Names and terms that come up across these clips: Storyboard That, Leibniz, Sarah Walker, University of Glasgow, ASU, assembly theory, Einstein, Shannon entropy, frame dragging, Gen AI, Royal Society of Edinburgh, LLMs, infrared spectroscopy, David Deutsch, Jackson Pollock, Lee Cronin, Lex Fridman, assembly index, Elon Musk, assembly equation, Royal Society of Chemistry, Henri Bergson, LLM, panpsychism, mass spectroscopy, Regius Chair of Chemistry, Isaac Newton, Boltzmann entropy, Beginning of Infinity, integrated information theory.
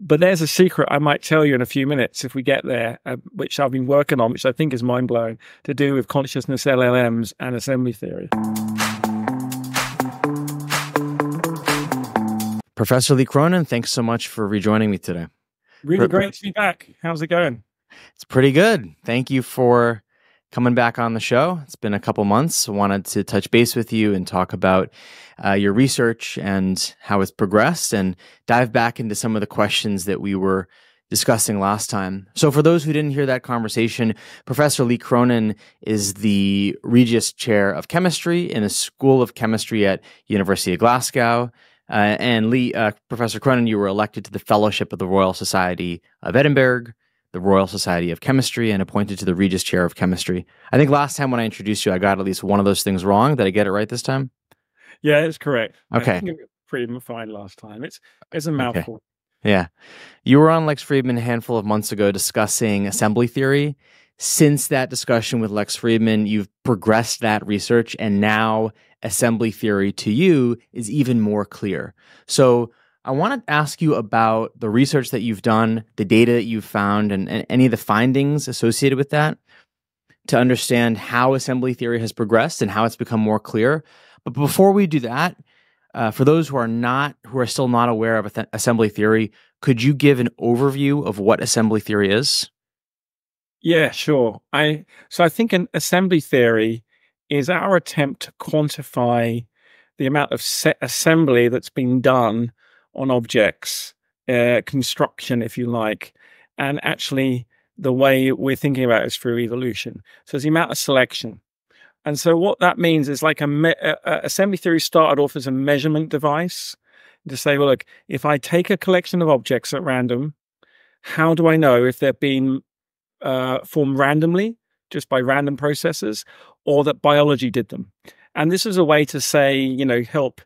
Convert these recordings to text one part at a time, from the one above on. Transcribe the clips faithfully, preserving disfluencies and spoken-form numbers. But there's a secret I might tell you in a few minutes if we get there, uh, which I've been working on, which I think is mind-blowing, to do with consciousness, L L Ms, and assembly theory. Professor Lee Cronin, thanks so much for rejoining me today. Really Pre great to be back. How's it going? It's pretty good. Thank you for coming back on the show. It's been a couple months. I wanted to touch base with you and talk about uh, your research and how it's progressed and dive back into some of the questions that we were discussing last time. So for those who didn't hear that conversation, Professor Lee Cronin is the Regius Chair of Chemistry in the School of Chemistry at University of Glasgow. Uh, and Lee, uh, Professor Cronin, you were elected to the Fellowship of the Royal Society of Edinburgh, the Royal Society of Chemistry, and appointed to the Regius Chair of Chemistry. I think last time when I introduced you, I got at least one of those things wrong. Did I get it right this time? Yeah, it's correct. Okay. I think it was pretty fine last time. It's, it's a mouthful. Okay. Yeah. You were on Lex Fridman a handful of months ago discussing assembly theory. Since that discussion with Lex Fridman, you've progressed that research, and now assembly theory to you is even more clear. So I want to ask you about the research that you've done, the data that you've found, and, and any of the findings associated with that to understand how assembly theory has progressed and how it's become more clear. But before we do that, uh, for those who are not, who are still not aware of assembly theory, could you give an overview of what assembly theory is? Yeah, sure. I, so I think an assembly theory is our attempt to quantify the amount of set assembly that's been done on objects, uh, construction, if you like, and actually the way we're thinking about it is through evolution. So it's the amount of selection. And so what that means is like a me uh, assembly theory started off as a measurement device to say, well, look, if I take a collection of objects at random, how do I know if they're being uh, formed randomly, just by random processes, or that biology did them? And this is a way to say, you know, help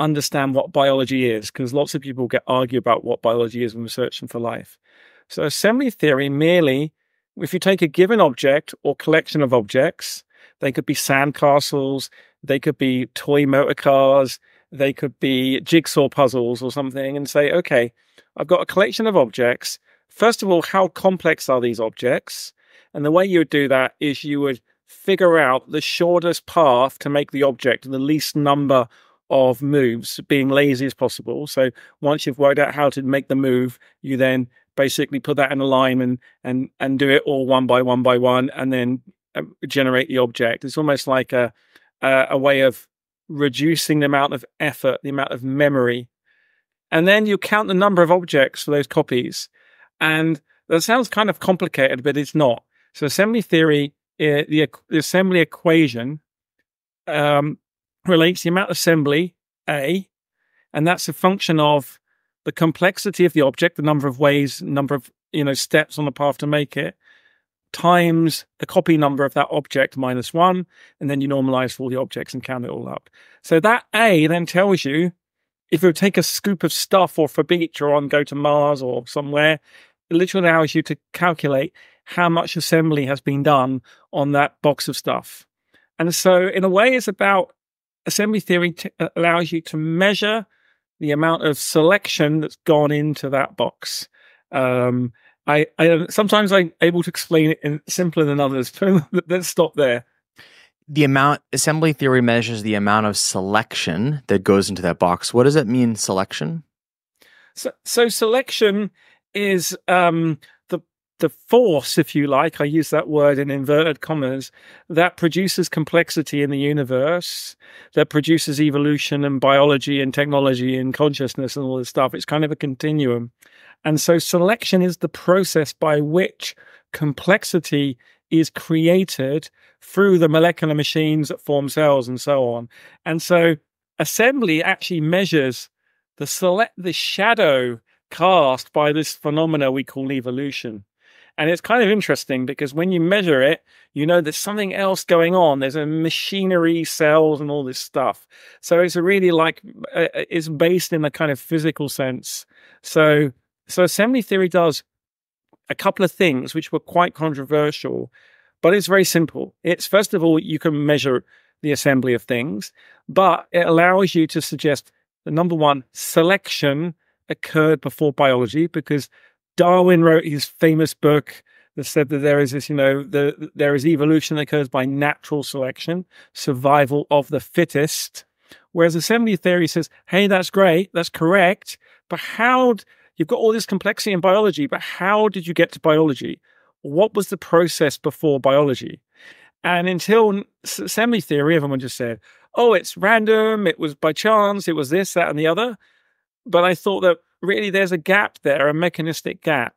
understand what biology is, because lots of people get argue about what biology is when we're searching for life. So assembly theory merely, if you take a given object or collection of objects, they could be sandcastles, they could be toy motor cars, they could be jigsaw puzzles or something, and say, okay, I've got a collection of objects. First of all, how complex are these objects? And the way you would do that is you would figure out the shortest path to make the object and the least number of moves, being lazy as possible. So once you've worked out how to make the move, you then basically put that in a line and and and do it all one by one by one, and then um, generate the object. It's almost like a, a a way of reducing the amount of effort, the amount of memory, and then you count the number of objects for those copies. And that sounds kind of complicated, but it's not. So assembly theory, uh, the, the assembly equation, um, relates the amount of assembly, A, and that's a function of the complexity of the object, the number of ways, number of, you know, steps on the path to make it, times the copy number of that object minus one, and then you normalize for all the objects and count it all up. So that A then tells you, if you take a scoop of stuff off a beach or on go to Mars or somewhere, it literally allows you to calculate how much assembly has been done on that box of stuff. And so in a way, it's about assembly theory t allows you to measure the amount of selection that's gone into that box. Um, I, I sometimes I'm able to explain it in, simpler than others, but let's stop there. The amount assembly theory measures the amount of selection that goes into that box. What does that mean, selection? So, so selection is um, the the force, if you like. I use that word in inverted commas, that produces complexity in the universe, that produces evolution and biology and technology and consciousness and all this stuff. It's kind of a continuum. And so selection is the process by which complexity is created through the molecular machines that form cells and so on. And so assembly actually measures the select the shadow cast by this phenomena we call evolution. And it's kind of interesting because when you measure it, you know there's something else going on. There's a machinery, cells, and all this stuff. So it's a really like, uh, it's based in a kind of physical sense. So, so assembly theory does a couple of things which were quite controversial, but it's very simple. It's, first of all, you can measure the assembly of things, but it allows you to suggest, the number one, selection occurred before biology, because Darwin wrote his famous book that said that there is this, you know, the, there is evolution that occurs by natural selection, survival of the fittest. Whereas assembly theory says, hey, that's great, that's correct, but how, you've got all this complexity in biology, but how did you get to biology? What was the process before biology? And until assembly theory, everyone just said, oh, it's random, it was by chance, it was this, that, and the other. But I thought that really there's a gap there, a mechanistic gap.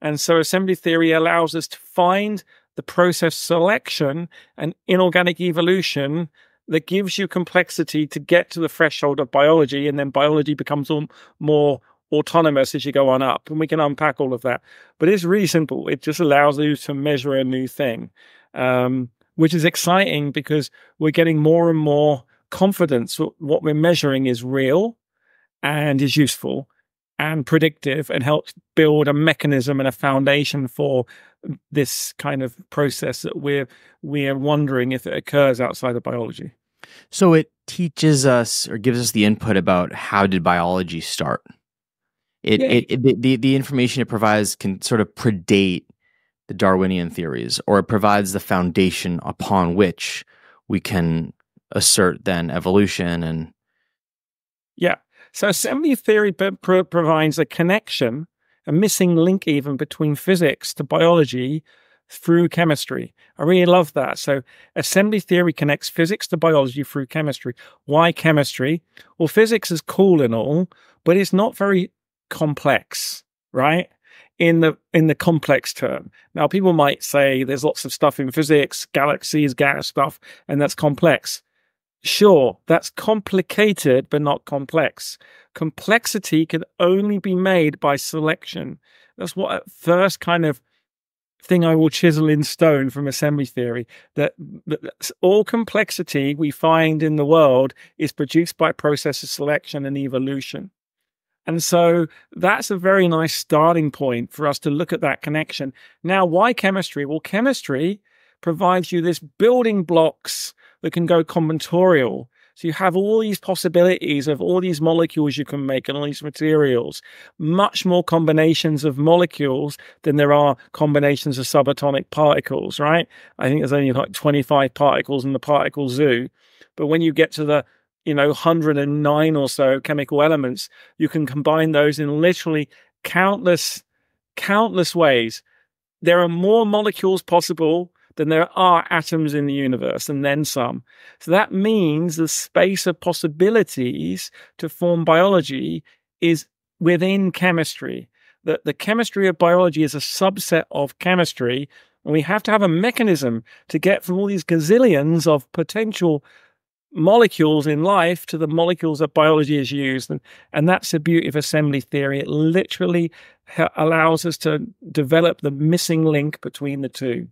And so assembly theory allows us to find the process selection and inorganic evolution that gives you complexity to get to the threshold of biology, and then biology becomes all more autonomous as you go on up. And we can unpack all of that. But it's really simple. It just allows you to measure a new thing, um, which is exciting because we're getting more and more confidence that what we're measuring is real and is useful and predictive and helps build a mechanism and a foundation for this kind of process that we're, we're wondering if it occurs outside of biology. So it teaches us or gives us the input about how did biology start? It, yeah. it, it the, the information it provides can sort of predate the Darwinian theories, or it provides the foundation upon which we can assert then evolution. And yeah. So assembly theory pro provides a connection, a missing link even, between physics to biology through chemistry. I really love that. So assembly theory connects physics to biology through chemistry. Why chemistry? Well, physics is cool and all, but it's not very complex, right? In the in the complex term. Now, people might say there's lots of stuff in physics, galaxies, gas stuff, and that's complex. Sure, that's complicated, but not complex. Complexity can only be made by selection. That's what first kind of thing I will chisel in stone from assembly theory, that, that all complexity we find in the world is produced by process of selection and evolution. And so that's a very nice starting point for us to look at that connection. Now, why chemistry? Well, chemistry provides you this building blocks that can go combinatorial. So you have all these possibilities of all these molecules you can make and all these materials, much more combinations of molecules than there are combinations of subatomic particles, right? I think there's only like twenty-five particles in the particle zoo. But when you get to the, you know, one hundred and nine or so chemical elements, you can combine those in literally countless, countless ways. There are more molecules possible then there are atoms in the universe, and then some. So that means the space of possibilities to form biology is within chemistry. That the chemistry of biology is a subset of chemistry, and we have to have a mechanism to get from all these gazillions of potential molecules in life to the molecules that biology is used. And, and that's the beauty of assembly theory. It literally allows us to develop the missing link between the two.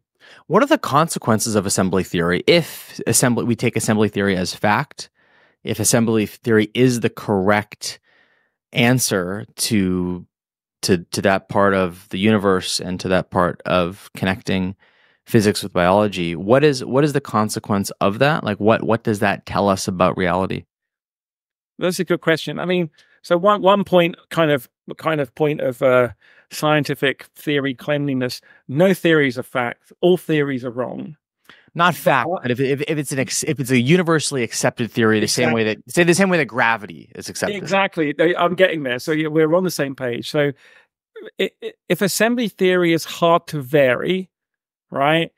What are the consequences of assembly theory if assembly we take assembly theory as fact? If assembly theory is the correct answer to to to that part of the universe and to that part of connecting physics with biology, what is what is the consequence of that? Like what what does that tell us about reality? That's a good question. I mean, so one one point kind of kind of point of uh scientific theory cleanliness: no theories are fact, all theories are wrong. Not fact, but if, if, if it's an ex, if it's a universally accepted theory, the exactly. same way that say the same way that gravity is accepted. Exactly, I'm getting there. So yeah, we're on the same page. So it, it, if assembly theory is hard to vary, right,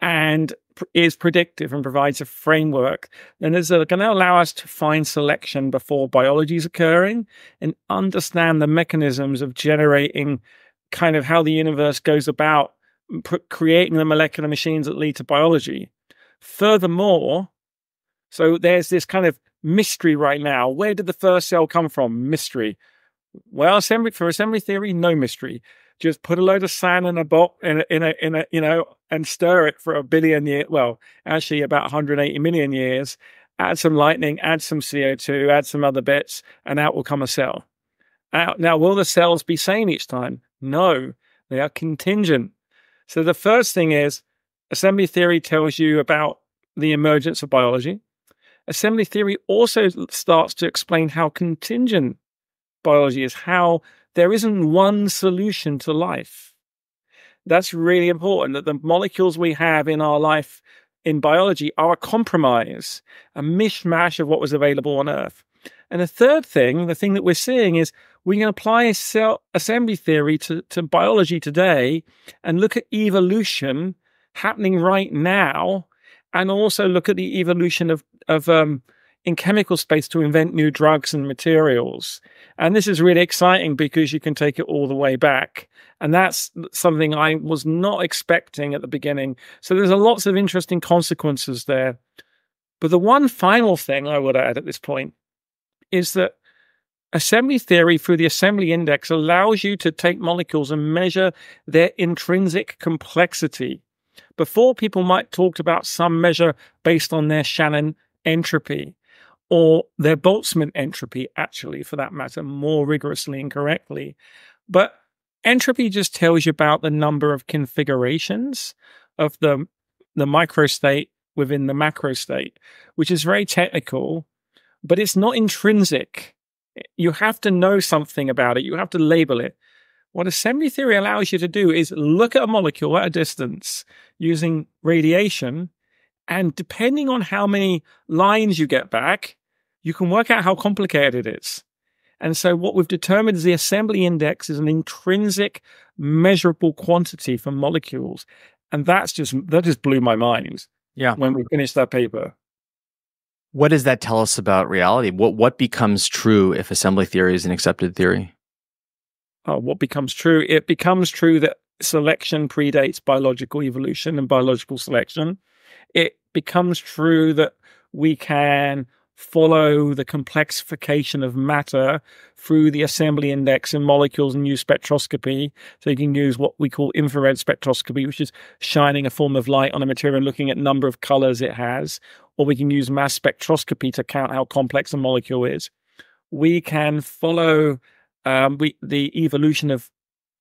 and is predictive and provides a framework, then it's going to allow us to find selection before biology is occurring and understand the mechanisms of generating kind of how the universe goes about creating the molecular machines that lead to biology. Furthermore, so there's this kind of mystery right now. Where did the first cell come from? Mystery. Well, assembly, for assembly theory, no mystery. Just put a load of sand in a box, in a, in a, in a, you know, and stir it for a billion years. Well, actually about one hundred eighty million years, add some lightning, add some C O two, add some other bits, and out will come a cell. Out, now, will the cells be same each time? No, they are contingent. So the first thing is assembly theory tells you about the emergence of biology. Assembly theory also starts to explain how contingent biology is how there isn't one solution to life. That's really important, that the molecules we have in our life in biology are a compromise, a mishmash of what was available on Earth. And the third thing, the thing that we're seeing is we can apply cell assembly theory to, to biology today and look at evolution happening right now, and also look at the evolution of, of um, in chemical space to invent new drugs and materials. And this is really exciting because you can take it all the way back. And that's something I was not expecting at the beginning. So there's a lots of interesting consequences there. But the one final thing I would add at this point is that assembly theory through the assembly index allows you to take molecules and measure their intrinsic complexity. Before, people might talk about some measure based on their Shannon entropy or their Boltzmann entropy, actually, for that matter, more rigorously and correctly. But entropy just tells you about the number of configurations of the, the microstate within the macrostate, which is very technical, but it's not intrinsic. You have to know something about it. You have to label it. What assembly theory allows you to do is look at a molecule at a distance using radiation, and depending on how many lines you get back, you can work out how complicated it is. And so what we've determined is the assembly index is an intrinsic measurable quantity for molecules. And that's just, that just blew my mind. Yeah. When we finished that paper. What does that tell us about reality? What, what becomes true if assembly theory is an accepted theory? Oh, what becomes true? It becomes true that selection predates biological evolution and biological selection. It becomes true that we can follow the complexification of matter through the assembly index in molecules and use spectroscopy. So you can use what we call infrared spectroscopy, which is shining a form of light on a material and looking at number of colors it has. Or we can use mass spectroscopy to count how complex a molecule is. We can follow... Um, we, the evolution of,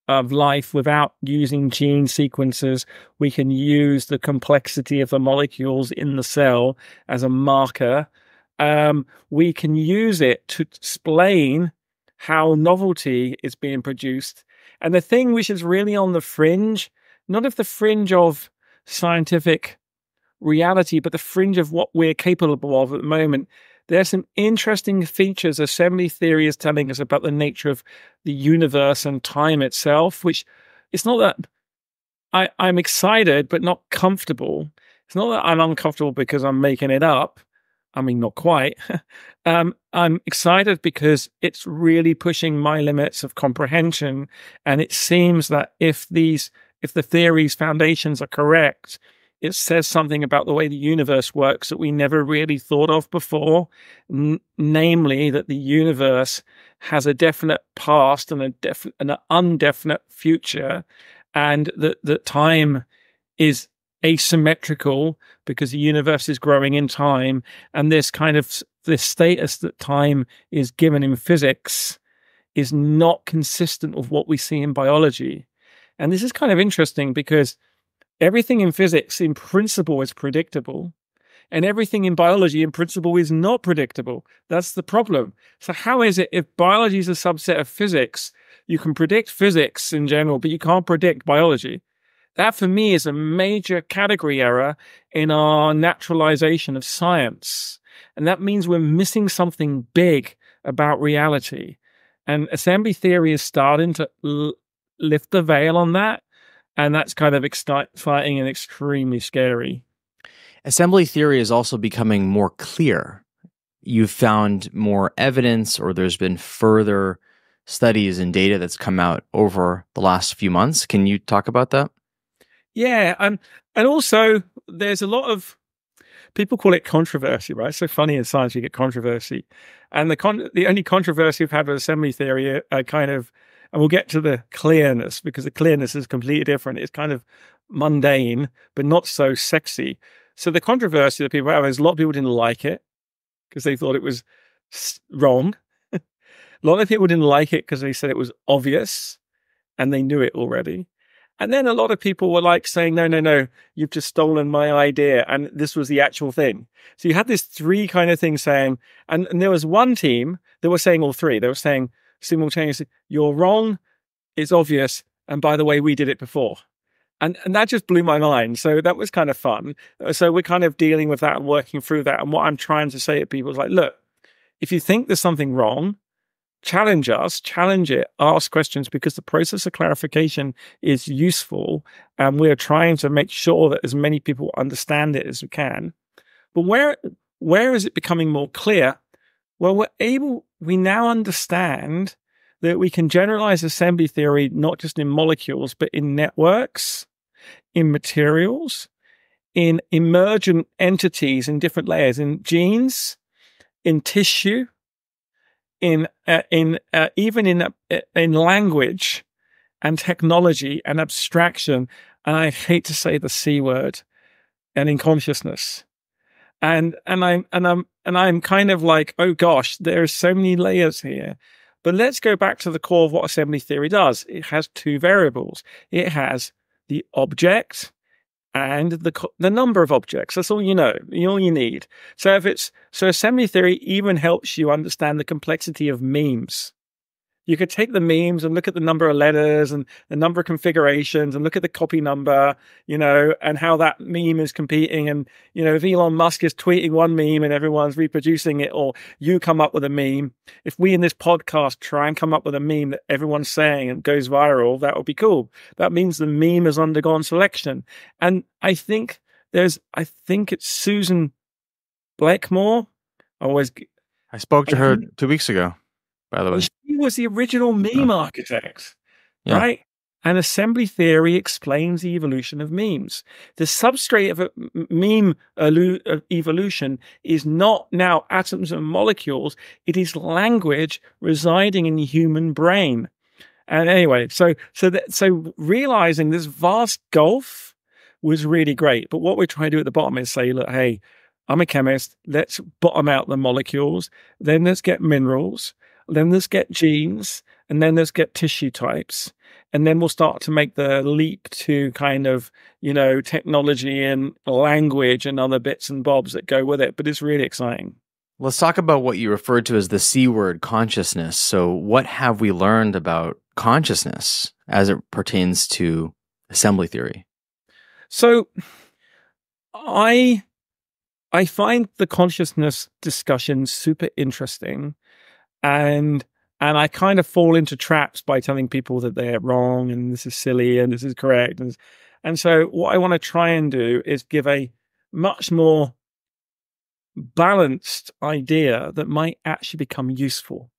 of life without using gene sequences. We can use the complexity of the molecules in the cell as a marker. Um, we can use it to explain how novelty is being produced. And the thing which is really on the fringe, not of the fringe of scientific reality, but the fringe of what we're capable of at the moment, there's some interesting features assembly theory is telling us about the nature of the universe and time itself, which it's not that I, I'm excited, but not comfortable. It's not that I'm uncomfortable because I'm making it up. I mean, not quite. um, I'm excited because it's really pushing my limits of comprehension. And it seems that if these, if the theory's foundations are correct, it says something about the way the universe works that we never really thought of before, N namely that the universe has a definite past and, a def and an indefinite future, and that, that time is asymmetrical because the universe is growing in time, and this kind of this status that time is given in physics is not consistent with what we see in biology. And this is kind of interesting because everything in physics, in principle, is predictable, and everything in biology, in principle, is not predictable. That's the problem. So how is it if biology is a subset of physics, you can predict physics in general, but you can't predict biology? That, for me, is a major category error in our naturalization of science. And that means we're missing something big about reality. And assembly theory is starting to l- lift the veil on that. And that's kind of exciting and extremely scary. Assembly theory is also becoming more clear. You've found more evidence, or there's been further studies and data that's come out over the last few months. Can you talk about that? Yeah. Um, and also, there's a lot of, people call it controversy, right? It's so funny in science, you get controversy. And the, con the only controversy we've had with assembly theory are kind of, and we'll get to the clearness, because the clearness is completely different. It's kind of mundane, but not so sexy. So the controversy that people have is a lot of people didn't like it because they thought it was wrong. A lot of people didn't like it because they said it was obvious and they knew it already. And then a lot of people were like saying, no, no, no, you've just stolen my idea. And this was the actual thing. So you had this three kind of thing saying, and, and there was one team that were saying all three. They were saying, simultaneously, you're wrong, it's obvious, and by the way, we did it before. And, and that just blew my mind. So that was kind of fun. So we're kind of dealing with that and working through that. And what I'm trying to say to people is like, look, if you think there's something wrong, challenge us, challenge it, ask questions, because the process of clarification is useful. And we're trying to make sure that as many people understand it as we can. But where, where is it becoming more clear? Well, we're able, we now understand that we can generalize assembly theory, not just in molecules, but in networks, in materials, in emergent entities in different layers, in genes, in tissue, in uh, in uh, even in uh, in language and technology and abstraction, and I hate to say the C word, and in consciousness. And and I'm and I'm and I'm kind of like, oh gosh, there are so many layers here. But let's go back to the core of what assembly theory does. It has two variables. It has the object and the the number of objects. That's all you know, all you need. So if it's so, assembly theory even helps you understand the complexity of memes. You could take the memes and look at the number of letters and the number of configurations and look at the copy number, you know, and how that meme is competing. And, you know, if Elon Musk is tweeting one meme and everyone's reproducing it, or you come up with a meme, if we in this podcast try and come up with a meme that everyone's saying and goes viral, that would be cool. That means the meme has undergone selection. And I think there's, I think it's Susan Blackmore. I always, I spoke to her two weeks ago, by the way. She was the original meme architect, yeah. Right? And assembly theory explains the evolution of memes. The substrate of a meme evolution is not now atoms and molecules. It is language residing in the human brain. And anyway, so so that, so realizing this vast gulf was really great. But what we're trying to do at the bottom is say, look, hey, I'm a chemist. Let's bottom out the molecules. Then let's get minerals. Then let's get genes, and then let's get tissue types. And then we'll start to make the leap to kind of, you know, technology and language and other bits and bobs that go with it. But it's really exciting. Let's talk about what you referred to as the C word, consciousness. So what have we learned about consciousness as it pertains to assembly theory? So I, I find the consciousness discussion super interesting. And and I kind of fall into traps by telling people that they're wrong and this is silly and this is correct. And, and so what I want to try and do is give a much more balanced idea that might actually become useful.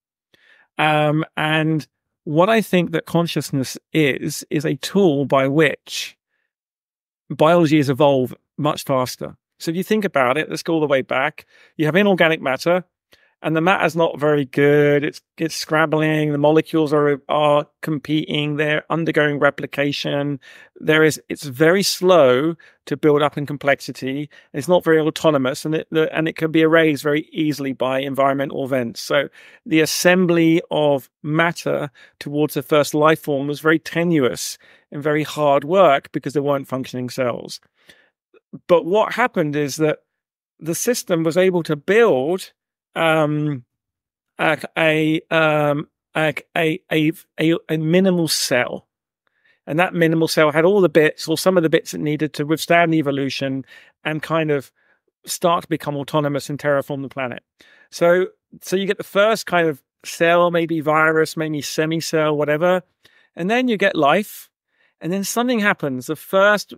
Um, and what I think that consciousness is, is a tool by which biology has evolved much faster. So if you think about it, let's go all the way back. You have inorganic matter. And the matter's not very good. It's it's scrabbling. The molecules are are competing. They're undergoing replication. There is it's very slow to build up in complexity. It's not very autonomous, and it the, and it can be erased very easily by environmental events. So the assembly of matter towards the first life form was very tenuous and very hard work because there weren't functioning cells. But what happened is that the system was able to build Um, a, a, um, a, a, a, a minimal cell. And that minimal cell had all the bits, or some of the bits that needed to withstand evolution and kind of start to become autonomous and terraform the planet. So, so you get the first kind of cell, maybe virus, maybe semicell, whatever. And then you get life. And then something happens. The first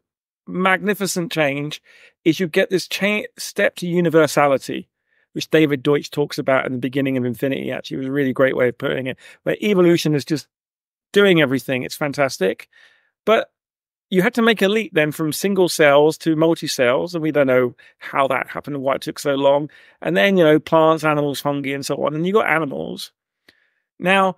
magnificent change is you get this cha- step to universality, which David Deutsch talks about in the Beginning of Infinity. Actually, it was a really great way of putting it, where evolution is just doing everything. It's fantastic. But you had to make a leap then from single cells to multi-cells, and we don't know how that happened and why it took so long. And then, you know, plants, animals, fungi, and so on. And you got animals. Now,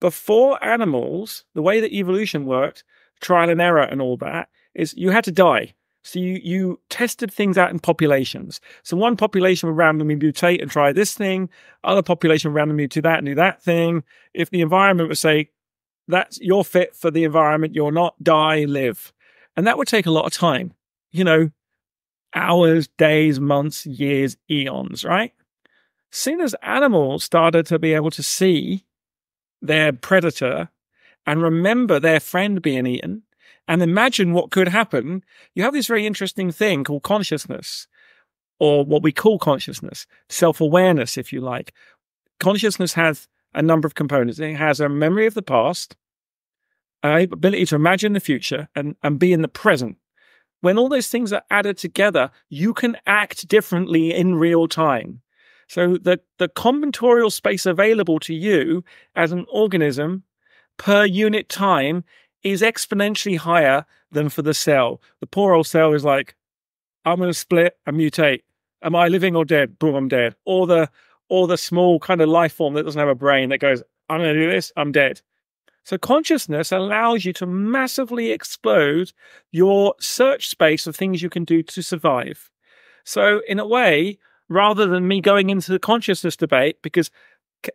before animals, the way that evolution worked, trial and error and all that, is you had to die. So you, you tested things out in populations. So one population would randomly mutate and try this thing. Other population would randomly do that and do that thing. If the environment would say, that's you're fit for the environment, you're not, die, live. And that would take a lot of time. You know, hours, days, months, years, eons, right? As soon as animals started to be able to see their predator and remember their friend being eaten and imagine what could happen, you have this very interesting thing called consciousness, or what we call consciousness, self-awareness, if you like. Consciousness has a number of components. It has a memory of the past, an ability to imagine the future, and, and be in the present. When all those things are added together, you can act differently in real time. So the, the combinatorial space available to you as an organism per unit time is exponentially higher than for the cell. The poor old cell is like, I'm going to split and mutate. Am I living or dead? Boom, I'm dead. Or the, or the small kind of life form that doesn't have a brain that goes, I'm going to do this, I'm dead. So consciousness allows you to massively explode your search space of things you can do to survive. So in a way, rather than me going into the consciousness debate, because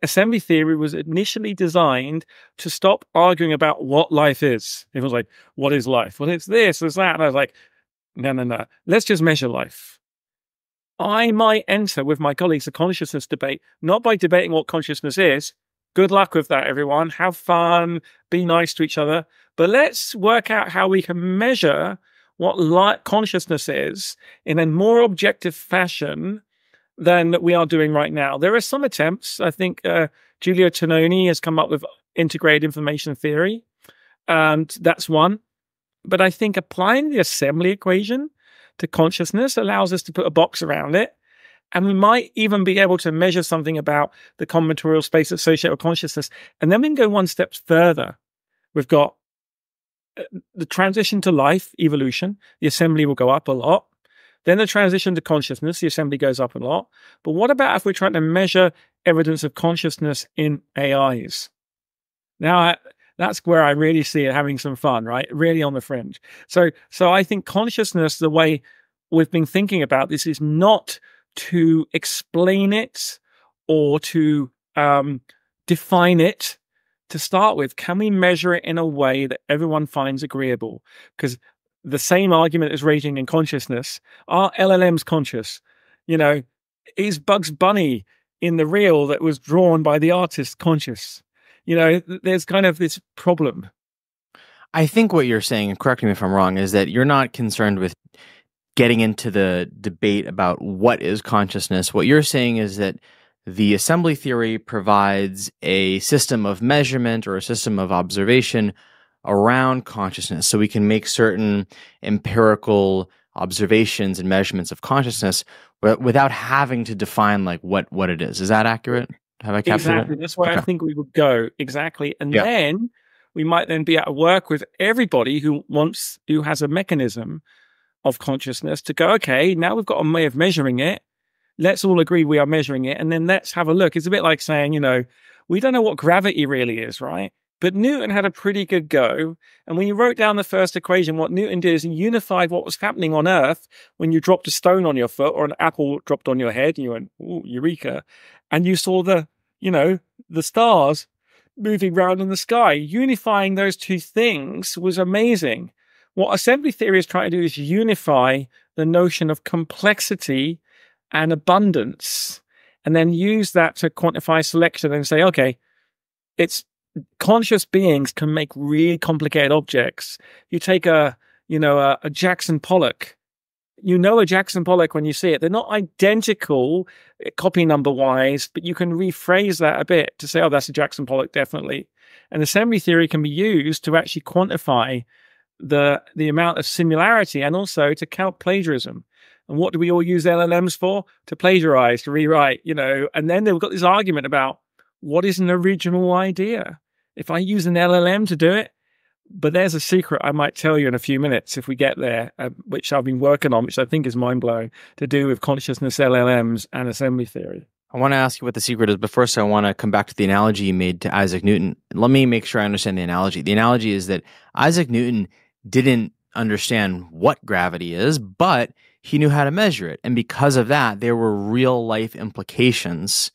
assembly theory was initially designed to stop arguing about what life is. It was like, what is life? Well, it's this, it's that. And I was like, no, no, no. Let's just measure life. I might enter with my colleagues a consciousness debate, not by debating what consciousness is. Good luck with that, everyone. Have fun. Be nice to each other. But let's work out how we can measure what light consciousness is in a more objective fashion than we are doing right now. There are some attempts. I think uh, Giulio Tononi has come up with integrated information theory, and that's one. But I think applying the assembly equation to consciousness allows us to put a box around it, and we might even be able to measure something about the combinatorial space associated with consciousness. And then we can go one step further. We've got the transition to life, evolution. The assembly will go up a lot. Then the transition to consciousness, the assembly goes up a lot. But what about if we're trying to measure evidence of consciousness in A Is? Now, I, that's where I really see it having some fun, right? Really on the fringe. So, so I think consciousness, the way we've been thinking about this, is not to explain it or to um, define it to start with. Can we measure it in a way that everyone finds agreeable? Because the same argument is raging in consciousness. Are L L Ms conscious? You know, is Bugs Bunny in the reel that was drawn by the artist conscious? You know, there's kind of this problem. I think what you're saying, and correct me if I'm wrong, is that you're not concerned with getting into the debate about what is consciousness. What you're saying is that the assembly theory provides a system of measurement or a system of observation around consciousness, so we can make certain empirical observations and measurements of consciousness without having to define like what what it is. Is that accurate? Have I captured exactly. it? That's where okay. I think we would go exactly, and yeah. then we might then be at work with everybody who wants who has a mechanism of consciousness to go, okay, now we've got a way of measuring it. Let's all agree we are measuring it, and then let's have a look. It's a bit like saying, you know, we don't know what gravity really is, right? But Newton had a pretty good go. And when you wrote down the first equation, what Newton did is he unified what was happening on Earth when you dropped a stone on your foot or an apple dropped on your head and you went, ooh, eureka. And you saw the, you know, the stars moving around in the sky. Unifying those two things was amazing. What assembly theory is trying to do is unify the notion of complexity and abundance, and then use that to quantify selection and say, okay, it's conscious beings can make really complicated objects. You take a, you know, a, a Jackson Pollock. You know a Jackson Pollock when you see it. They're not identical copy number wise, but you can rephrase that a bit to say, oh, that's a Jackson Pollock, definitely. And assembly theory can be used to actually quantify the the amount of similarity and also to count plagiarism. And what do we all use L L Ms for? To plagiarize, to rewrite, you know. And then they've got this argument about what is an original idea? If I use an L L M to do it, but there's a secret I might tell you in a few minutes if we get there, uh, which I've been working on, which I think is mind-blowing, to do with consciousness, L L Ms, and assembly theory. I want to ask you what the secret is, but first I want to come back to the analogy you made to Isaac Newton. Let me make sure I understand the analogy. The analogy is that Isaac Newton didn't understand what gravity is, but he knew how to measure it. And because of that, there were real-life implications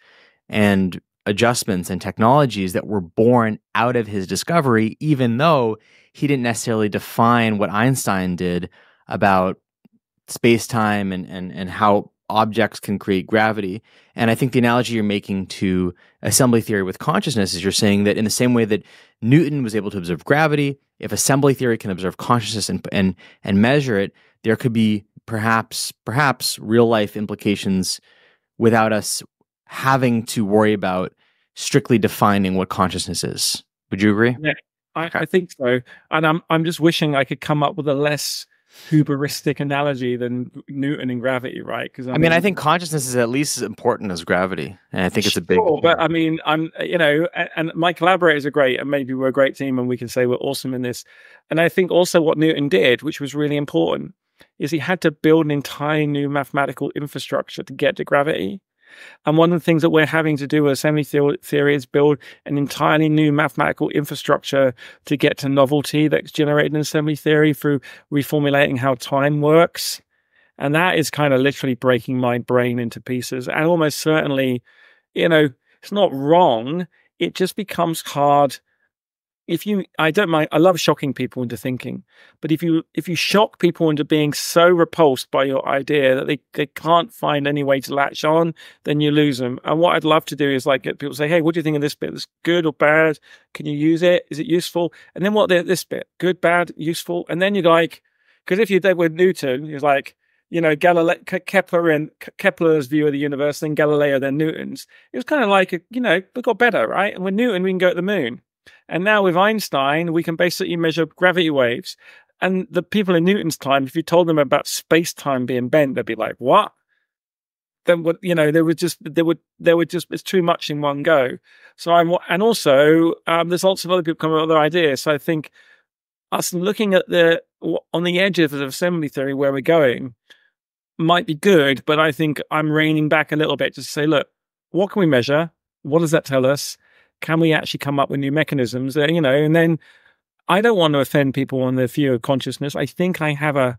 and adjustments and technologies that were born out of his discovery, even though he didn't necessarily define what Einstein did about space-time and, and, and how objects can create gravity. And I think the analogy you're making to assembly theory with consciousness is you're saying that in the same way that Newton was able to observe gravity, if assembly theory can observe consciousness and and, and measure it, there could be perhaps perhaps real life implications without us having to worry about strictly defining what consciousness is. Would you agree? Yeah, I, I think so. And I'm I'm just wishing I could come up with a less hubristic analogy than Newton and gravity, right? Because I, I mean, I think consciousness is at least as important as gravity, and I think sure, it's a big. But I mean, I'm you know, and, and my collaborators are great, and maybe we're a great team, and we can say we're awesome in this. And I think also what Newton did, which was really important, is he had to build an entire new mathematical infrastructure to get to gravity. And one of the things that we're having to do with assembly theory is build an entirely new mathematical infrastructure to get to novelty that's generated in assembly theory through reformulating how time works. And that is kind of literally breaking my brain into pieces. And almost certainly, you know, it's not wrong. It just becomes hard. If you, I don't mind, I love shocking people into thinking, but if you if you shock people into being so repulsed by your idea that they, they can't find any way to latch on, then you lose them. And what I'd love to do is like get people to say, hey, what do you think of this bit? Is it good or bad? Can you use it? Is it useful? And then what, this bit, good, bad, useful? And then you're like, because if you did with Newton, you're like, you know, Galileo, Kepler and Kepler's view of the universe, then Galileo, then Newton's. It was kind of like, a, you know, we got better, right? And with Newton, we can go to the moon. And now with Einstein, we can basically measure gravity waves. And the people in Newton's time, if you told them about space-time being bent, they'd be like, what? Then what? You know, there was just there would there would just it's too much in one go. So I'm and also um, there's lots of other people coming up with other ideas. So I think us looking at the on the edges of assembly theory where we're going might be good, but I think I'm reining back a little bit just to say, look, what can we measure? What does that tell us? Can we actually come up with new mechanisms? Uh, you know, and then I don't want to offend people on their view of consciousness. I think I have a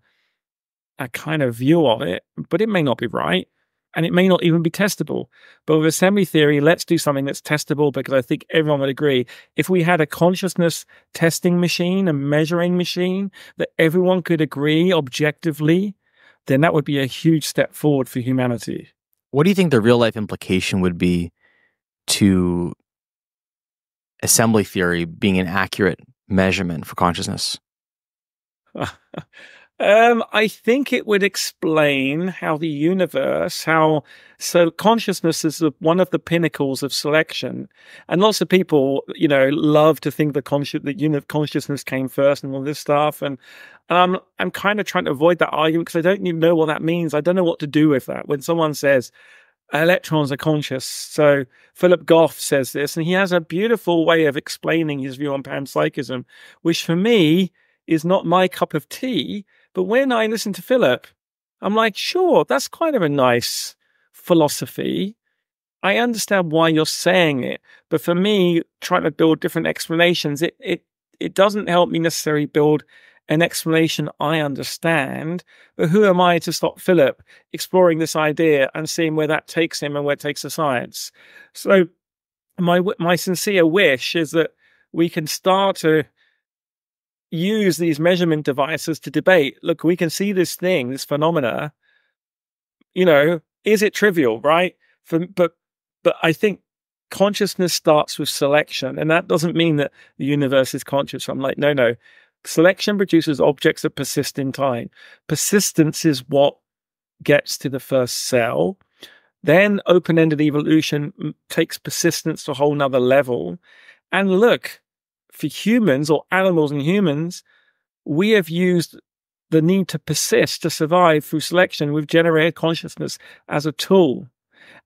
a kind of view of it, but it may not be right, and it may not even be testable. But with assembly theory, let's do something that's testable, because I think everyone would agree. If we had a consciousness testing machine, a measuring machine that everyone could agree objectively, then that would be a huge step forward for humanity. What do you think the real-life implication would be to assembly theory being an accurate measurement for consciousness? um, I think it would explain how the universe, how so consciousness is one of the pinnacles of selection, and lots of people, you know, love to think the conscious, the unit consciousness came first and all this stuff. And um, I'm kind of trying to avoid that argument because I don't even know what that means. I don't know what to do with that when someone says electrons are conscious. So Philip Goff says this, and he has a beautiful way of explaining his view on panpsychism, which for me is not my cup of tea. But when I listen to Philip, I'm like, sure, that's kind of a nice philosophy. I understand why you're saying it. But for me, trying to build different explanations, it it it doesn't help me necessarily build an explanation I understand, but who am I to stop Philip exploring this idea and seeing where that takes him and where it takes the science? So my my sincere wish is that we can start to use these measurement devices to debate. Look, we can see this thing, this phenomena, you know, is it trivial, right? For, but but I think consciousness starts with selection, and that doesn't mean that the universe is conscious. I'm like, no, no. Selection produces objects that persist in time. Persistence is what gets to the first cell. Then open-ended evolution takes persistence to a whole nother level. And look, for humans or animals and humans, we have used the need to persist to survive through selection. We've generated consciousness as a tool.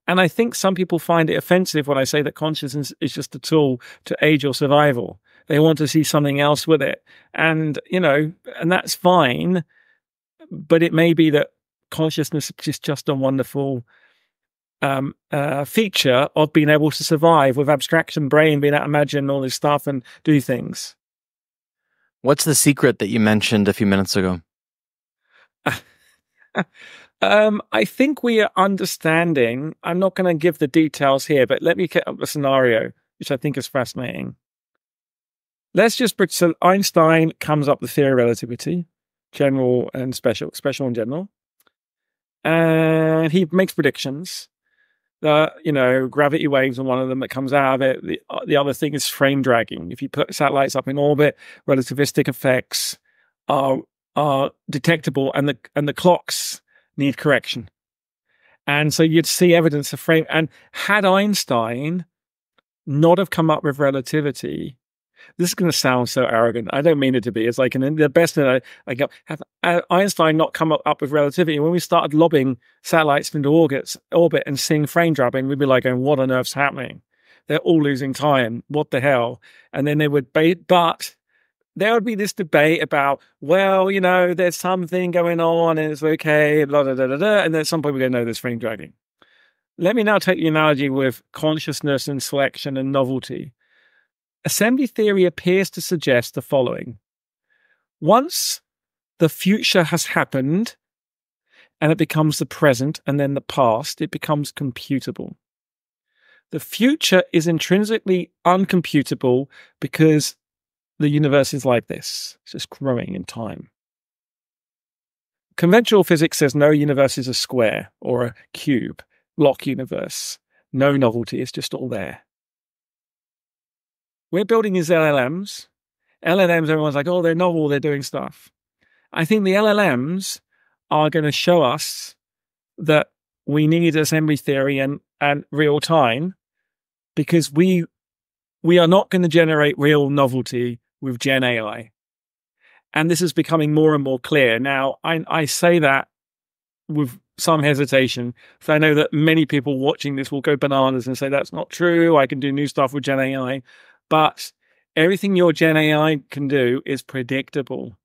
And I think some people find it offensive when I say that consciousness is just a tool to aid your survival. They want to see something else with it. And, you know, and that's fine. But it may be that consciousness is just a wonderful um, uh, feature of being able to survive with abstraction brain, being able to imagine all this stuff and do things. What's the secret that you mentioned a few minutes ago? Um, I think we are understanding. I'm not going to give the details here, but let me get up a scenario, which I think is fascinating. Let's just, so Einstein comes up with the theory of relativity, general and special, special and general. and he makes predictions. That, you know, gravity waves are one of them that comes out of it. The, the other thing is frame dragging. If you put satellites up in orbit, relativistic effects are are detectable, and the and the clocks need correction. And so you'd see evidence of frame. And had Einstein not have come up with relativity, this is going to sound so arrogant. I don't mean it to be. It's like an, the best thing I, I go, have Einstein not come up, up with relativity? When we started lobbing satellites into orbits, orbit and seeing frame dragging, we'd be like, oh, what on earth's happening? They're all losing time. What the hell? And then they would be, but there would be this debate about, well, you know, there's something going on and it's okay, blah, blah, blah, blah, blah. And then at some point we go, no, there's frame dragging. Let me now take the analogy with consciousness and selection and novelty. Assembly theory appears to suggest the following. Once the future has happened and it becomes the present and then the past, it becomes computable. The future is intrinsically uncomputable because the universe is like this. It's just growing in time. Conventional physics says no universe is a square or a cube. Block universe. No novelty. It's just all there. We're building these L L Ms. L L Ms, everyone's like, oh, they're novel, they're doing stuff. I think the L L Ms are going to show us that we need assembly theory and, and real time, because we we are not going to generate real novelty with Gen A I. And this is becoming more and more clear. Now, I, I say that with some hesitation, so I know that many people watching this will go bananas and say, that's not true, I can do new stuff with Gen A I. But everything your Gen A I can do is predictable.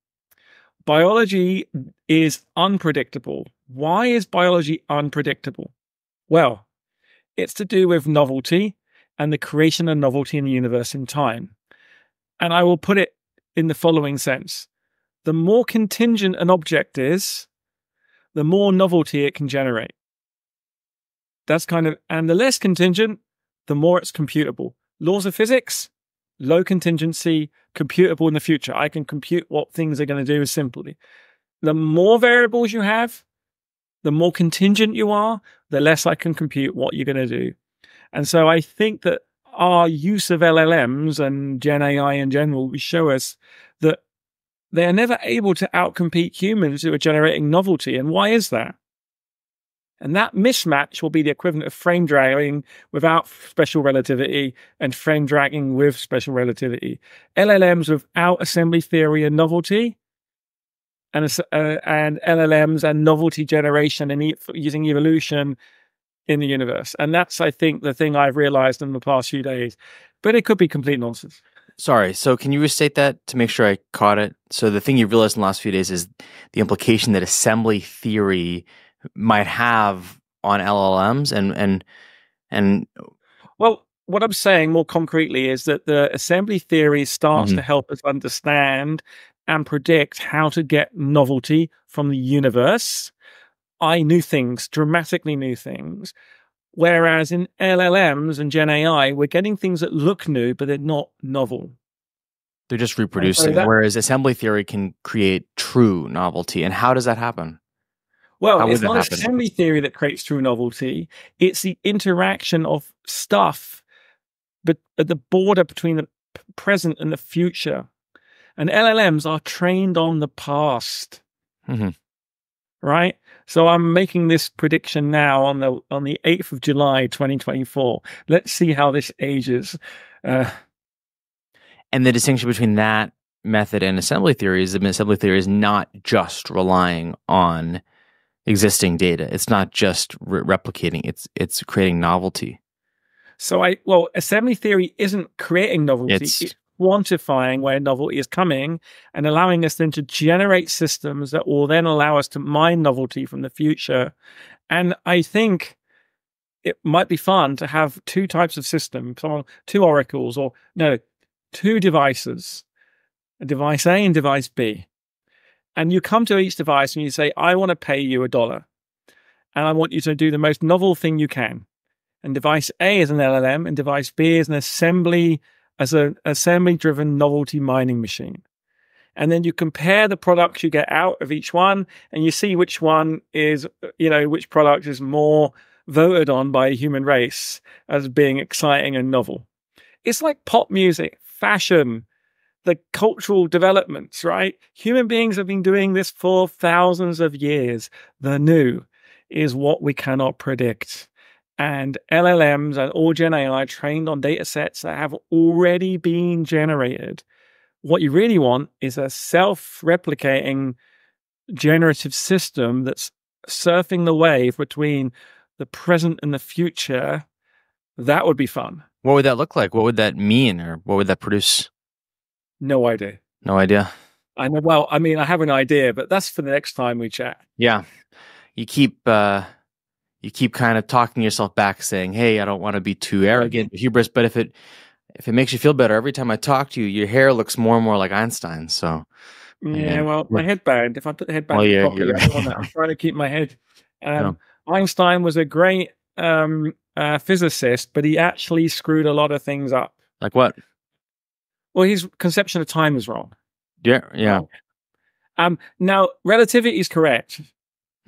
Biology is unpredictable. Why is biology unpredictable? Well, it's to do with novelty and the creation of novelty in the universe in time. And I will put it in the following sense. The more contingent an object is, the more novelty it can generate. That's kind of, and the less contingent, the more it's computable. Laws of physics. Low contingency, computable in the future. I can compute what things are going to do simply. The more variables you have, the more contingent you are, the less I can compute what you're going to do. And so I think that our use of L L Ms and Gen A I in general show us that they are never able to outcompete humans who are generating novelty. And why is that? And that mismatch will be the equivalent of frame dragging without special relativity and frame dragging with special relativity. L L Ms without assembly theory and novelty, and, uh, and L L Ms and novelty generation and e using evolution in the universe. And that's, I think, the thing I've realized in the past few days. But it could be complete nonsense. Sorry, so can you restate that to make sure I caught it? So the thing you've realized in the last few days is the implication that assembly theory might have on L L Ms and and and well, what I'm saying more concretely is that the assembly theory starts mm-hmm. to help us understand and predict how to get novelty from the universe. I knew things, dramatically new things, whereas in L L Ms and Gen A I, we're getting things that look new, but they're not novel. They're just reproducing, that, whereas assembly theory can create true novelty. And how does that happen? Well, it's not assembly theory that creates true novelty. It's the interaction of stuff but at the border between the present and the future. And L L Ms are trained on the past, mm-hmm. right? So I'm making this prediction now on the on the eighth of July, twenty twenty-four. Let's see how this ages. Uh, and the distinction between that method and assembly theory is that assembly theory is not just relying on existing data. It's not just re replicating, it's it's creating novelty. So I, well, assembly theory isn't creating novelty, it's, it's quantifying where novelty is coming and allowing us then to generate systems that will then allow us to mine novelty from the future. And I think it might be fun to have two types of systems, two oracles, or no, two devices, device A and device B. And you come to each device and you say, I want to pay you a dollar. And I want you to do the most novel thing you can. And device A is an L L M and device B is an assembly, as an assembly driven novelty mining machine. and then you compare the products you get out of each one, and you see which one is, you know, which product is more voted on by a human race as being exciting and novel. It's like pop music, fashion, the cultural developments, right? Human beings have been doing this for thousands of years. The new is what we cannot predict. And L L Ms and all Gen A I trained on data sets that have already been generated. What you really want is a self-replicating generative system that's surfing the wave between the present and the future. That would be fun. What would that look like? What would that mean? Or what would that produce? No idea. No idea. I know. Well, I mean, I have an idea, but that's for the next time we chat. Yeah. You keep, uh, you keep kind of talking yourself back saying, hey, I don't want to be too arrogant, hubris, but if it, if it makes you feel better, every time I talk to you, your hair looks more and more like Einstein. So yeah, yeah. Well, my headband, if I put the headband, well, yeah, properly, right. I I'm trying to keep my head. Um, no. Einstein was a great, um, Uh, physicist, but he actually screwed a lot of things up. Like what? Well, his conception of time was wrong. Yeah, yeah. Um, now, relativity is correct.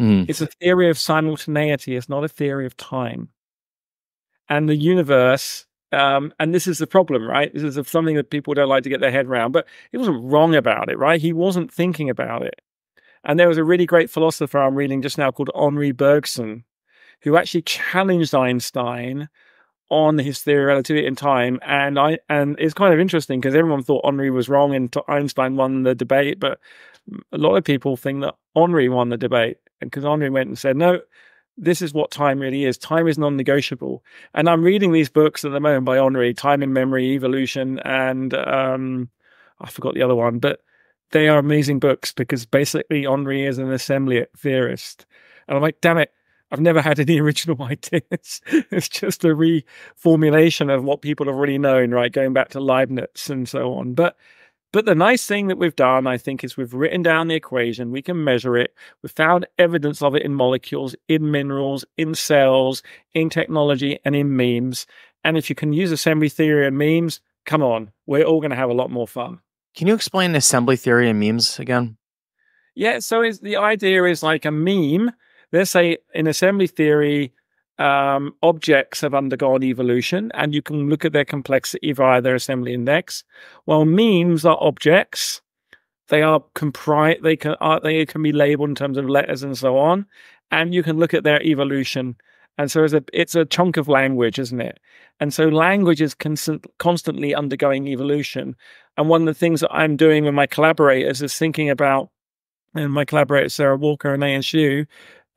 Mm. It's a theory of simultaneity. It's not a theory of time. And the universe, um, and this is the problem, right? This is something that people don't like to get their head around, but he wasn't wrong about it, right? He wasn't thinking about it. And there was a really great philosopher I'm reading just now called Henri Bergson, who actually challenged Einstein on his theory of relativity in time. And I and it's kind of interesting because everyone thought Henri was wrong and Einstein won the debate, but a lot of people think that Henri won the debate because Henri went and said, no, this is what time really is. Time is non-negotiable. And I'm reading these books at the moment by Henri, Time and Memory, Evolution, and um, I forgot the other one, but they are amazing books because basically Henri is an assembly theorist. And I'm like, damn it, I've never had any original ideas. It's just a reformulation of what people have already known, right? Going back to Leibniz and so on. But but the nice thing that we've done, I think, is we've written down the equation. We can measure it. We've found evidence of it in molecules, in minerals, in cells, in technology, and in memes. And if you can use assembly theory and memes, come on, we're all going to have a lot more fun. Can you explain assembly theory and memes again? Yeah, so it's, the idea is like a meme. Let's say in assembly theory, um, objects have undergone evolution, and you can look at their complexity via their assembly index. Well, memes are objects; they are comprised. They can are, they can be labeled in terms of letters and so on, and you can look at their evolution. And so it's a it's a chunk of language, isn't it? And so language is constant, constantly undergoing evolution. And one of the things that I'm doing with my collaborators is thinking about, and my collaborator Sarah Walker and A S U.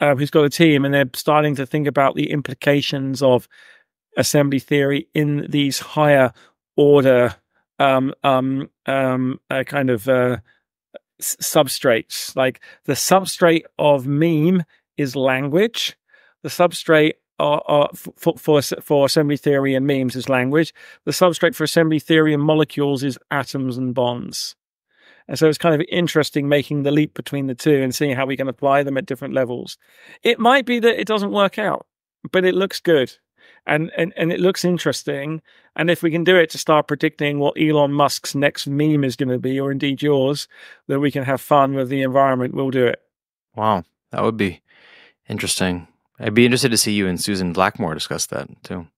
Uh, who's got a team, and they're starting to think about the implications of assembly theory in these higher order um, um, um, uh, kind of uh, substrates. Like the substrate of meme is language. The substrate are, are for, for, for assembly theory and memes is language. The substrate for assembly theory and molecules is atoms and bonds. And so it's kind of interesting making the leap between the two and seeing how we can apply them at different levels. It might be that it doesn't work out, but it looks good and, and, and it looks interesting. And if we can do it to start predicting what Elon Musk's next meme is going to be, or indeed yours, that we can have fun with the environment, we'll do it. Wow. That would be interesting. I'd be interested to see you and Susan Blackmore discuss that too.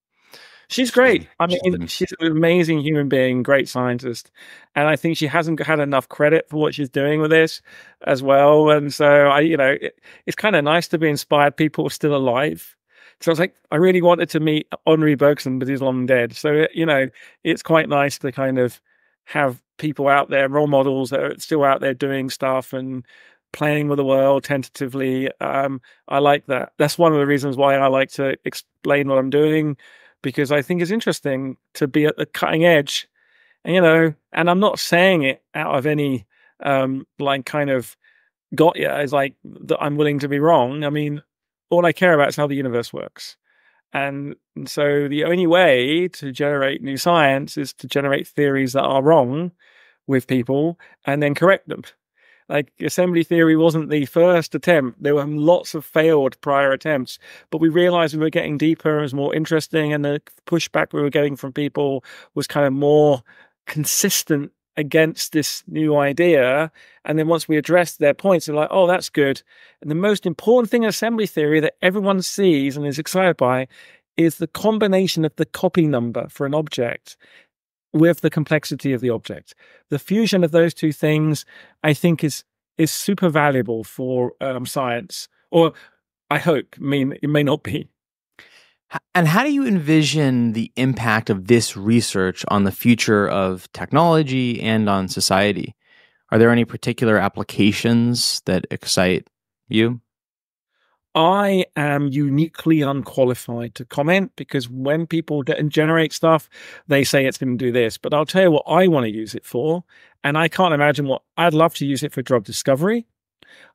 She's great. I mean, she's an amazing human being, great scientist. And I think she hasn't had enough credit for what she's doing with this as well. And so, I, you know, it, it's kind of nice to be inspired people still alive. So I was like, I really wanted to meet Henri Bergson, but he's long dead. So, you know, it's quite nice to kind of have people out there, role models that are still out there doing stuff and playing with the world tentatively. Um, I like that. That's one of the reasons why I like to explain what I'm doing, because I think it's interesting to be at the cutting edge, and, you know, and I'm not saying it out of any, um, like kind of got ya, it's like that I'm willing to be wrong. I mean, all I care about is how the universe works. And, and so the only way to generate new science is to generate theories that are wrong with people and then correct them. Like assembly theory wasn't the first attempt. There were lots of failed prior attempts, but we realized we were getting deeper, it was more interesting, and the pushback we were getting from people was kind of more consistent against this new idea. And then once we address their points, they're like, oh, that's good. And the most important thing in assembly theory that everyone sees and is excited by is the combination of the copy number for an object with the complexity of the object. The fusion of those two things, I think, is is super valuable for um, science, or I hope. I mean, it may not be. And how do you envision the impact of this research on the future of technology and on society? Are there any particular applications that excite you? I am uniquely unqualified to comment, because when people generate stuff, they say it's going to do this. But I'll tell you what I want to use it for, and I can't imagine what. I'd love to use it for drug discovery.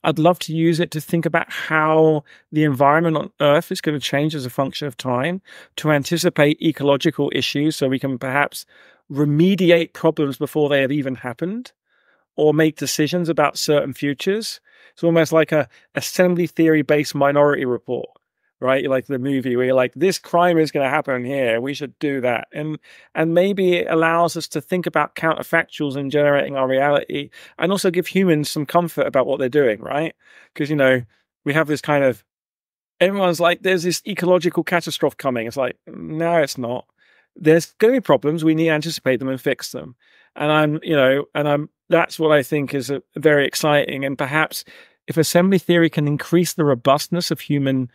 I'd love to use it to think about how the environment on Earth is going to change as a function of time, to anticipate ecological issues so we can perhaps remediate problems before they have even happened, or make decisions about certain futures. It's almost like a assembly theory-based minority report, right? Like the movie where you're like, this crime is going to happen here, we should do that. And, and maybe it allows us to think about counterfactuals and generating our reality, and also give humans some comfort about what they're doing, right? Because, you know, we have this kind of, everyone's like, there's this ecological catastrophe coming. It's like, no, it's not. There's going to be problems. We need to anticipate them and fix them. And I'm, you know, and I'm, that's what I think is a, very exciting. And perhaps if assembly theory can increase the robustness of human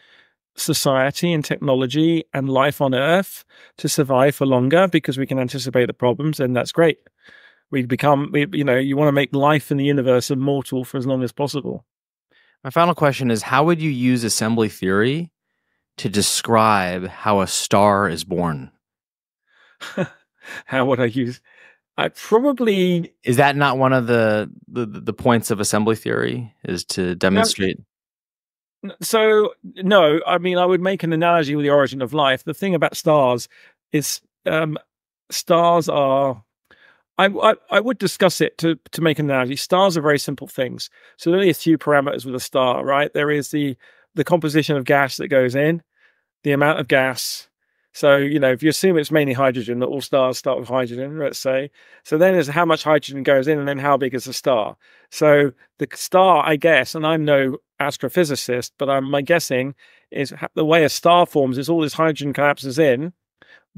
society and technology and life on Earth to survive for longer, because we can anticipate the problems, then that's great. We become, we, you know, you want to make life in the universe immortal for as long as possible. My final question is, how would you use assembly theory to describe how a star is born? How would I use? I probably is that not one of the the, the points of assembly theory, is to demonstrate. No, so no, I mean, I would make an analogy with the origin of life. The thing about stars is um, stars are. I, I I would discuss it to to make an analogy. Stars are very simple things. So there are only a few parameters with a star, right? There is the the composition of gas that goes in, the amount of gas. So, you know, if you assume it's mainly hydrogen, that all stars start with hydrogen, let's say. So then is how much hydrogen goes in, and then how big is the star? So the star, I guess, and I'm no astrophysicist, but I'm, my guessing is the way a star forms is all this hydrogen collapses in.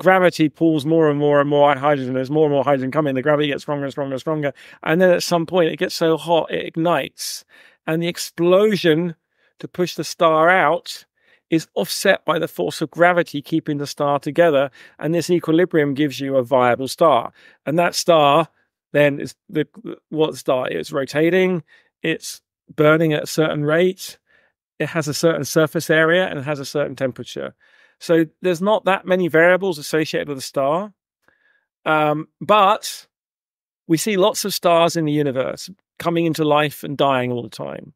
Gravity pulls more and more and more hydrogen. There's more and more hydrogen coming. The gravity gets stronger and stronger and stronger. And then at some point, it gets so hot, it ignites. And the explosion to push the star out is offset by the force of gravity keeping the star together, and this equilibrium gives you a viable star. And that star then is the what the star is rotating, it's burning at a certain rate, it has a certain surface area, and it has a certain temperature. So there's not that many variables associated with a star, um, but we see lots of stars in the universe coming into life and dying all the time.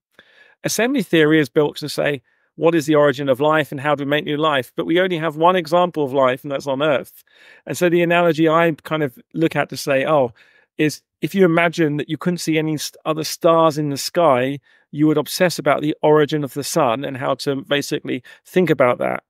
Assembly theory is built to say, what is the origin of life and how do we make new life? But we only have one example of life, and that's on Earth. And so the analogy I kind of look at to say, oh, is if you imagine that you couldn't see any other stars in the sky, you would obsess about the origin of the sun and how to basically think about that.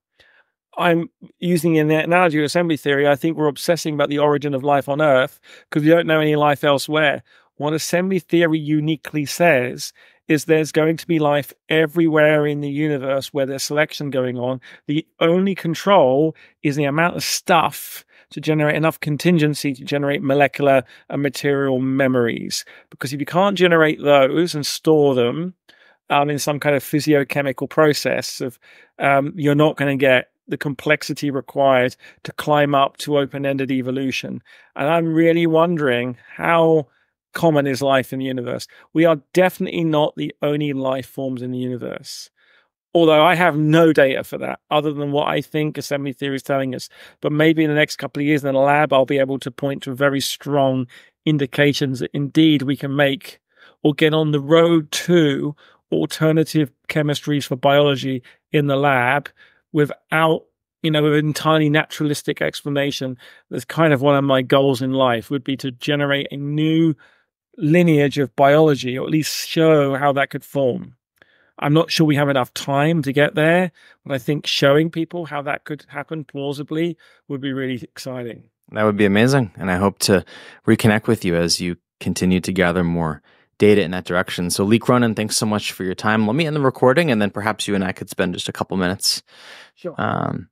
I'm using an analogy of assembly theory. I think we're obsessing about the origin of life on Earth because we don't know any life elsewhere. What assembly theory uniquely says is there's going to be life everywhere in the universe where there's selection going on. The only control is the amount of stuff to generate enough contingency to generate molecular and material memories. Because if you can't generate those and store them um, in some kind of physiochemical process, of um, you're not going to get the complexity required to climb up to open-ended evolution. And I'm really wondering how common is life in the universe. We are definitely not the only life forms in the universe, although I have no data for that other than what I think assembly theory is telling us. But maybe in the next couple of years in the lab, I'll be able to point to very strong indications that indeed we can make or get on the road to alternative chemistries for biology in the lab without, you know, with an entirely naturalistic explanation. That's kind of one of my goals in life, would be to generate a new lineage of biology, or at least show how that could form. I'm not sure we have enough time to get there, but I think showing people how that could happen plausibly would be really exciting. That would be amazing. And I hope to reconnect with you as you continue to gather more data in that direction. So Lee Cronin, thanks so much for your time. Let me end the recording, and then perhaps you and I could spend just a couple minutes. Sure. Um,